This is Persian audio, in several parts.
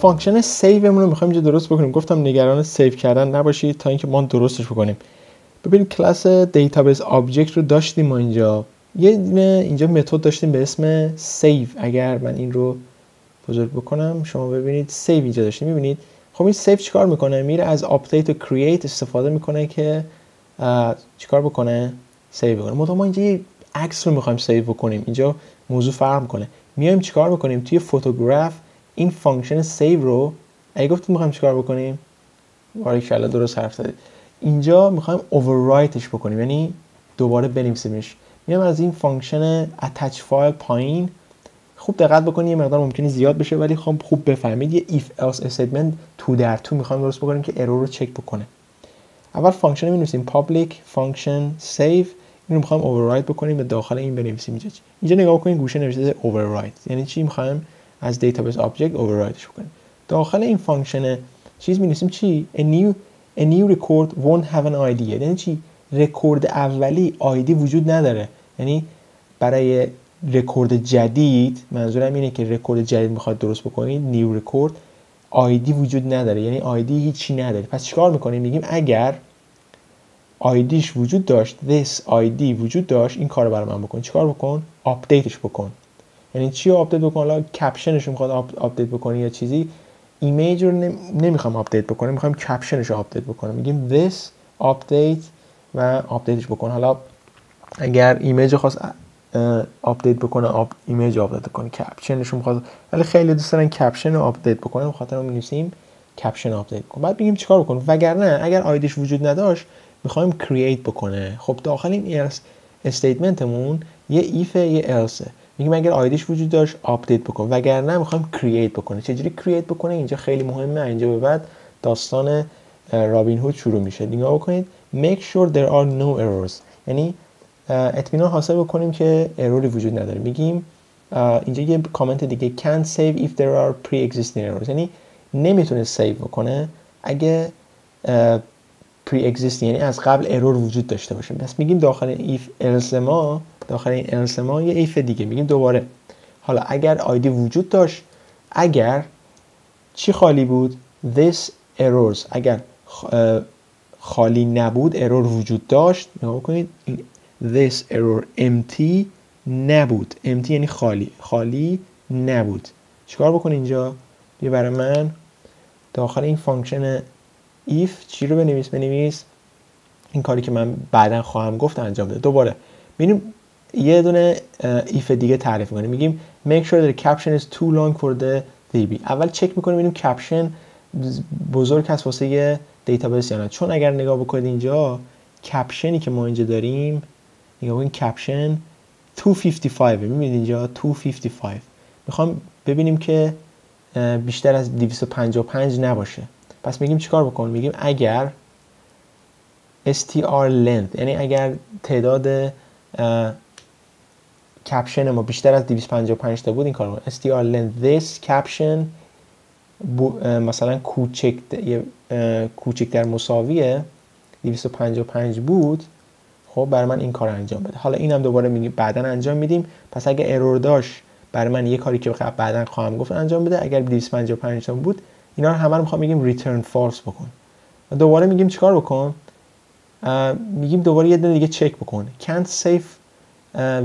فانکشن سیومون رو می‌خوایم اینجا درست بکنیم. گفتم نگران سیو کردن نباشید تا اینکه ما درستش بکنیم. ببینید کلاس دیتابیس آبجکت رو داشتیم ما اینجا. یه اینجا متد داشتیم به اسم سیو. اگر من این رو بزرگ بکنم شما ببینید سیو اینجا داشتیم. می‌بینید خب این سیو چیکار می‌کنه؟ میره از آپدیت و کرییت استفاده می‌کنه که چیکار بکنه؟ سیو بکنه. مثلا ما اینجا یه عکس رو می‌خوایم سیو بکنیم. اینجا موضوع فرق می‌کنه. میایم چیکار می‌کنیم؟ توی فوتوگراف این فانکشن سیو رو اگه گفتیم می‌خوایم چیکار بکنیم؟ باریکلا درست حرف زدید. اینجا می‌خوایم اووررایتش بکنیم، یعنی دوباره بنویسیمش. میام از این فانکشن attach file پایین خوب دقت بکنید، یه مقدار ممکنه زیاد بشه ولی خوب بفهمید. یه if else statement تو در تو می‌خوایم درست بکنیم که ارور رو چک بکنه. اول فانکشن می‌نویسیم public function save، اینو می‌خوایم اووررایت بکنیم و داخل این بنویسیم. اینجا نگاه کنید گوشه نوشته override، یعنی چی؟ می‌خوایم از دیتابیس آبجکت اووررایتش بکنیم. داخل این فانکشن چیز می‌نویسیم چی؟ a new record won't have an id، یعنی چی؟ رکورد اولی id وجود نداره، یعنی برای رکورد جدید، منظورم اینه که رکورد جدید میخواد درست بکنید، نیو رکورد id وجود نداره، یعنی id هیچی نداره. پس چیکار میکنیم؟ میگیم اگر idش وجود داشت، this id وجود داشت، این کارو برای من بکن. چیکار بکن؟ آپدیتش بکن. یعنی چی آپدیت بکن؟ حالا کپشنش میخواد آپدیت بکنی یا چیزی، ایمیج رو نمیخوام آپدیت بکنم، میخوام کپشنش رو آپدیت بکنم. میگیم this update و آپدیتش بکن. حالا اگر ایمیج خواست آپدیت بکنه، ایمیج آپدیت بکنه، کپشنش میخواد، ولی خیلی دوست دارن کپشن رو آپدیت بکنن، بخاطر اون می‌نویسیم کپشن آپدیت کن. بعد میگیم چیکار بکن؟ وگرنه اگر آیدیش وجود نداشت میخوایم کرییت بکنه. خب داخل این else استیتمنتمون یه ایف یه else، میگیم اگر آیدیش وجود داشت آپدیت بکن، وگرنه میخوایم کرییت بکنه. چجوری کرییت بکنه؟ اینجا خیلی مهمه، اینجا به بعد داستان رابین هود شروع میشه. نگاه بکنید make sure there are no errors، یعنی اطمینان حاصل بکنیم که اروری وجود نداره. میگیم اینجا یه کامنت دیگه can't save if there are pre-existing errors، یعنی نمیتونه سیو بکنه اگه pre-existing، یعنی از قبل ارور وجود داشته باشه. پس میگیم داخل if else ما، داخل این else ما یه if دیگه میگیم دوباره. حالا اگر آیدی وجود داشت، اگر چی خالی بود؟ this errors، اگر خالی نبود ارور وجود داشت. نگاه بکنید this error empty نبود، empty یعنی خالی نبود. چیکار بکنه اینجا؟ بیا برای من داخل این فانکشن if چی رو بنویس این کاری که من بعدا خواهم گفت انجام بده. دوباره ببینیم یه دونه if دیگه تعریف کنیم. میگیم make sure the caption is too long for the db. اول چک میکنیم ببینیم caption بزرگ هست واسه دیتابیس یا نه، چون اگر نگاه بکنید اینجا کپشنی که ما اینجا داریم، نگاه این کپشن 255، می‌بینید اینجا 255. میخوام ببینیم که بیشتر از 255 نباشه. پس میگیم چیکار بکن؟ میگیم اگر str length، یعنی اگر تعداد کپشن ما بیشتر از 255 تا بود این کارو str length this caption مثلا کوچکتر مساویه 255 بود، خب برای من این کار انجام بده. حالا اینم دوباره میگیم بعدا انجام میدیم. پس اگه ارور داشت برای من یه کاری که بعدا خواهم گفت انجام بده. اگر 255 تا بود اینا رو همه رو میخوام بگیم ریترن فالس بکن. دوباره میگیم چیکار بکن؟ میگیم دوباره یه دونه دیگه چک بکن. can't save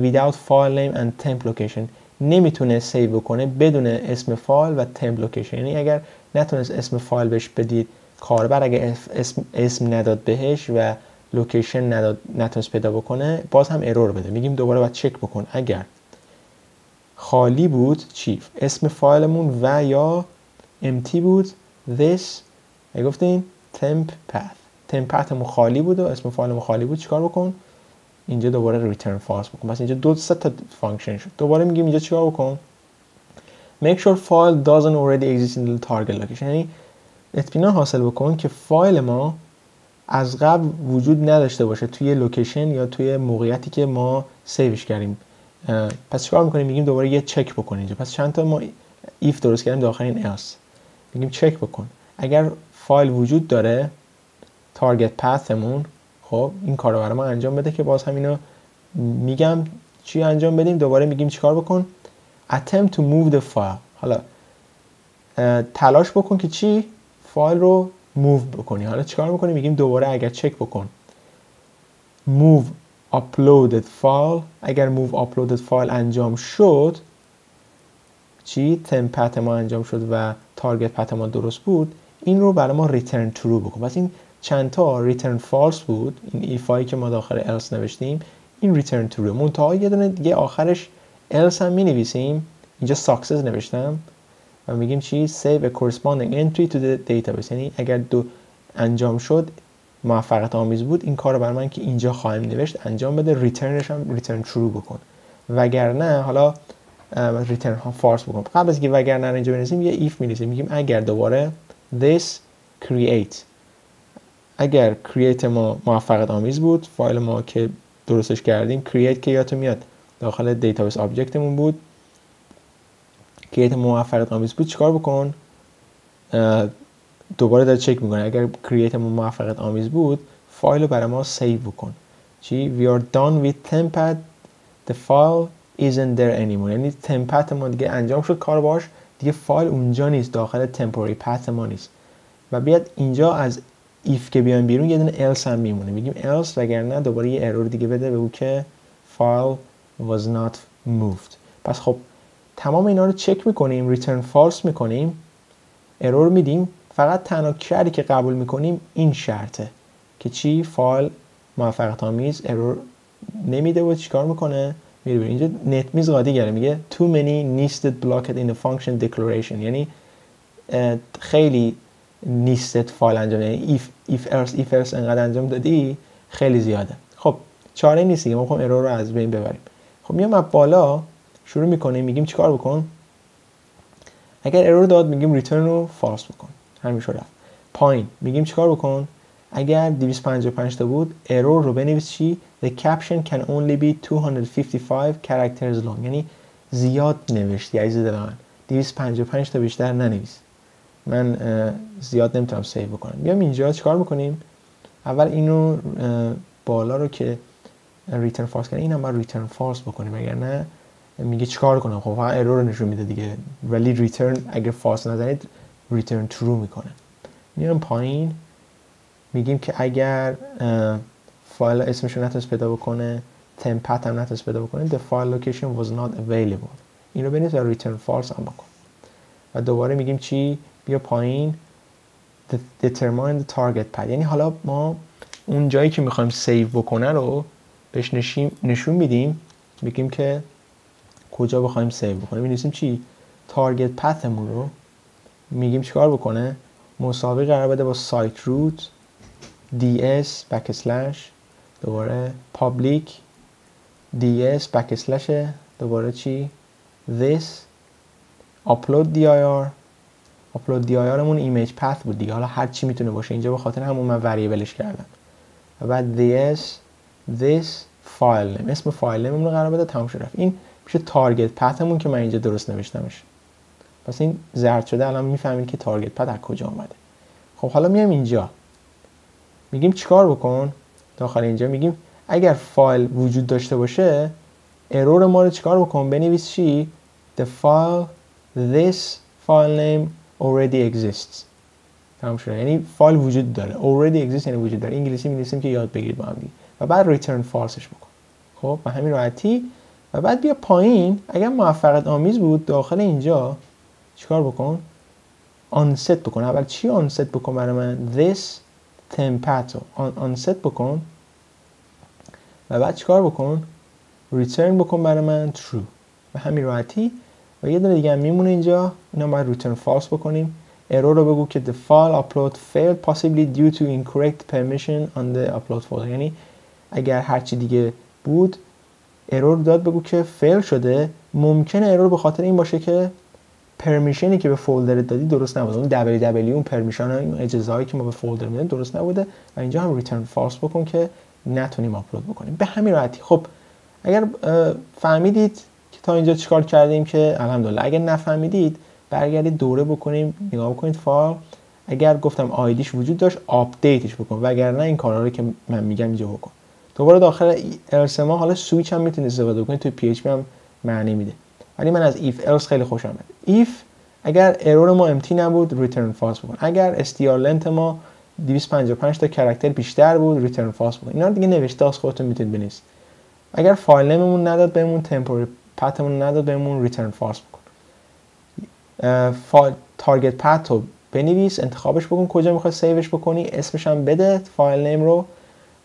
without file name and temp location، نمیتونه سیو بکنه بدون اسم فایل و temp location، یعنی اگر نتونست اسم فایل بهش بدید کاربر، اگه اسم نداد بهش و لوکیشن نتونست پیدا بکنه باز هم ارور بده. میگیم دوباره باید چک بکن اگر خالی بود چی؟ اسم فایلمون و یا empty بود this، اگه گفتیم temp pathمون خالی بود و اسم فایلمون خالی بود چیکار بکن؟ اینجا دوباره return false بکن. پس اینجا دو سه تا فانکشن شد. دوباره میگیم اینجا چیکار بکن؟ make sure file doesn't already exist in the target location، یعنی اطمینان حاصل بکن که فایل ما از قبل وجود نداشته باشه توی لوکیشن یا توی موقعیتی که ما سیوش کردیم. پس چیکار میکنیم؟ میگیم دوباره یه چک بکن اینجا. پس چند تا ما ایف درست کردیم داخل این else. میگیم چک بکن اگر فایل وجود داره تارگت پثمون، خب این کار رو برای ما انجام بده که باز همینو میگم چی انجام بدیم. دوباره میگیم چیکار بکن؟ attempt to move the file. حالا تلاش بکن که چی؟ فایل رو موو بکنی. حالا چیکار میکنیم؟ میگیم دوباره اگر چک بکن move uploaded file. اگر move uploaded file انجام شد، چی؟ تمپت ما انجام شد و تارگت پت ما درست بود، این رو برای ما return true بکن. پس این چند تا return false بود، این ایفایی که ما داخل else نوشتیم، این return true. منتها یه دونه دیگه آخرش else هم می نویسیم. اینجا success نوشتم و میگیم چی؟ save a corresponding entry to the database. یعنی اگر دو انجام شد موفقیت آمیز بود، این کار رو برای من که اینجا خواهیم نوشت انجام بده، ریترنش هم ریترن ترو بکن، وگرنه حالا ریترن ها فارس بکن. قبل از که وگرنه اینجا بنویسیم یه ایف می‌نویسیم، میگیم اگر دوباره this create، اگر create ما موفقیت آمیز بود، فایل ما که درستش کردیم create که یادتون میاد داخل دیتابیس آبجکتمون بود، create موفقیت آمیز بود، چیکار بکن؟ دوباره داره چک میکنه، اگر create ما موفقیت آمیز بود فایل رو برای ما سیو بکن. چی؟ we are done with tempat the file isn't there anymore. یعنی tempat ما دیگه انجام شد کار باش، دیگه فایل اونجا نیست، داخل temporary path ما نیست. و بیاد اینجا از if که بیان بیرون یه دونه else هم میمونه، میگیم else وگرنه دوباره یه error دیگه بده به او که file was not moved. پس خب تمام اینا رو چک میکنیم، return false میکنیم، error میدیم، فقط تنها شرطی که قبول میکنیم این شرطه که چی؟ فایل موفقیت آمیز ارور نمیده و چیکار میکنه؟ میره بیرون. اینجا نت میز قاطی کرده، میگه too many nested blocked in the function declaration. یعنی خیلی nested فایل انجام، یعنی if else انقدر انجام دادی خیلی زیاده. خب چاره نیست دیگه، ما میخوایم ارور رو از بین ببریم. خب میام از بالا شروع میکنیم، میگیم چیکار بکن؟ اگر ارور داد میگیم ریترن رو فالس بکن. همیشه رفت پایین، میگیم چیکار بکن؟ اگر 255 تا بود ارور رو بنویس چی؟ the caption can only be 255 characters long. یعنی زیاد نوشتی عزیز دل من، 255 تا بیشتر ننویس، من زیاد نمیتونم سیو بکنم. میام اینجا چیکار میکنیم؟ اول اینو بالا رو که ریترن فالس کنه، اینم باید ریترن فالس بکنیم، اگر نه میگه چیکار کنم؟ خب فقط ارور نشون میده دیگه، ولی ریترن اگر فالس نزنید return true میکنه. میرم پایین، میگیم که اگر فایل اسمشو نتونست پیدا بکنه، تمپت هم نتونست پیدا بکنه، the file location was not available، این رو بنویس و return false هم بکن. و دوباره میگیم چی؟ بیا پایین determine the target pad. یعنی حالا ما اون جایی که میخوایم سیو بکنه رو بهش نشون میدیم، میگیم که کجا بخوایم سیو بکنه. می‌نویسیم چی؟ تارگت پتمون رو میگیم چیکار بکنه؟ مساوی قرار بده با سایت روت ds// دوباره public ds// دوباره چی؟ this upload dir. upload dirمون image path بود دیگه، حالا هر چی میتونه باشه، اینجا به خاطر همون من وریبلش کردم. و بعد this file name، اسم فایل نممون رو قرار بده. تمام شد رفت. این میشه تارگت پتمون که من اینجا درست نوشتمش. پس این زرد شده، الان میفهمید که تارگت پد از کجا اومده. خب حالا میایم اینجا میگیم چیکار بکن؟ داخل اینجا میگیم اگر فایل وجود داشته باشه ارور ما رو چیکار بکن؟ بنویس چی؟ the file this file name already exists. تمام شده، یعنی فایل وجود داره، already exists یعنی وجود داره. انگلیسی می‌نویسیم که یاد بگیرید با هم دیگه. و بعد ریترن فالسش بکن. خب به همین راحتی. و بعد بیا پایین، اگر موفقیت آمیز بود داخل اینجا چیکار بکن؟ آنست بکن. اول چی آنست بکن برای من؟ this tempat آنست بکن. و بعد چیکار بکن؟ return بکن برای من true. و همین راحتی. و یه دونه دیگه هم میمونه اینجا، اینا باید return false بکنیم. ارور رو بگو که the file upload failed possibly due to incorrect permission on the upload folder. یعنی اگر هرچی دیگه بود ارور داد بگو که fail شده، ممکنه ارور به خاطر این باشه که پرمیشنی که به فولدر دادی درست نبوده، اون www اون پرمیشن ها، اون اجازه‌هایی که ما به فولدر میدیم درست نبوده. و اینجا هم ریترن فالس بکن که نتونیم آپلود بکنیم. به همین راحتی. خب اگر فهمیدید که تا اینجا چیکار کردیم که الحمدلله، اگر نفهمیدید برگردید دوره بکنیم، نگاه بکنید فایل، اگر گفتم آیدیش وجود داشت آپدیتش بکن، وگرنه این کارا رو که من میگم اینجا بکن. دوباره داخل ارسما حالا سوئیچ هم میتونید استفاده بکنید، توی PHP هم معنی میده، ولی من از if else خیلی خوشم میاد. if اگر ارور ما امتی نبود ریترن فالس بکن. اگر استیار لنت ما 255 تا کاراکتر بیشتر بود ریترن فالس بکن. اینا رو دیگه نوشته از خودتون میتونید بنویسید. اگر فایل نمیمون نداد بهمون تمپوری پتمون نداد بهمون ریترن فالس بکن. فایل تارگت پت رو بنویس، انتخابش بکن کجا میخوای سیوش بکنی، اسمش هم بده فایل نیم رو.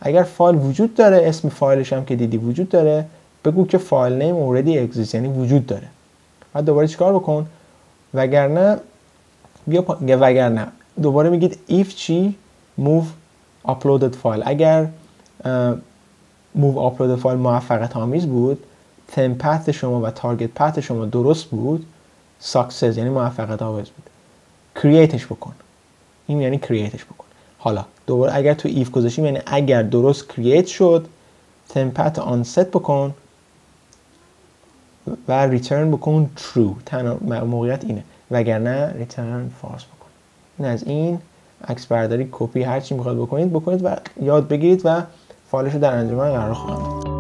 اگر فایل وجود داره اسم فایلش هم که دیدی وجود داره بگو که فایل نیم اوردی اگزیست یعنی وجود داره. بعد دوباره چیکار بکن؟ وگرنه بیا وگرنه دوباره میگید if چی move uploaded file. اگر move uploaded file موفقیت آمیز بود، تم پت شما و تارگت پت شما درست بود، success یعنی موفقیت آمیز بود، createش بکن. این یعنی createش بکن. حالا دوباره اگر تو if گذاشیم یعنی اگر درست create شد، تم پت onset بکن و ریترن بکن true. تنها موقعیت اینه، وگرنه ریترن فالس بکن. این از این عکس برداری، کپی، هر چی میخواد بکنید بکنید و یاد بگیرید و فایلش رو در انجمن قرار خواهم داد.